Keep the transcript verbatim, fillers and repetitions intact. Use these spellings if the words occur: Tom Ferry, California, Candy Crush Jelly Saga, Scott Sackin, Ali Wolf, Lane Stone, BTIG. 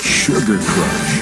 Sugar Crush.